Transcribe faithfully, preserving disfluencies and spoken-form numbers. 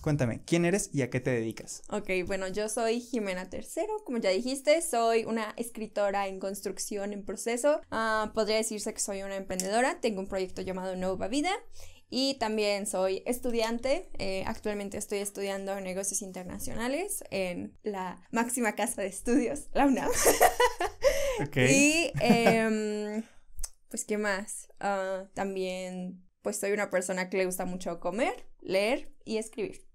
Cuéntame, ¿quién eres y a qué te dedicas? Ok, bueno, yo soy Ximena Tercero, como ya dijiste, soy una escritora en construcción en proceso. Uh, podría decirse que soy una emprendedora, tengo un proyecto llamado Nova Vida. Y también soy estudiante, eh, actualmente estoy estudiando negocios internacionales en la máxima casa de estudios, la UNAM. Okay. Y, eh, pues, ¿qué más? Uh, también, pues, soy una persona que le gusta mucho comer, leer y escribir.